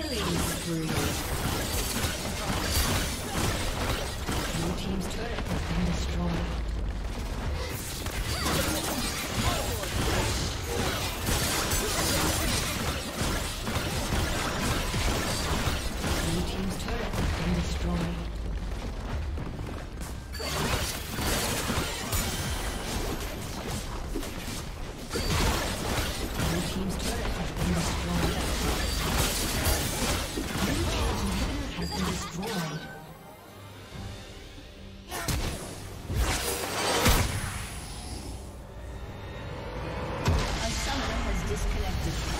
Killing spree. Blue team's turret has been destroyed. Disconnected.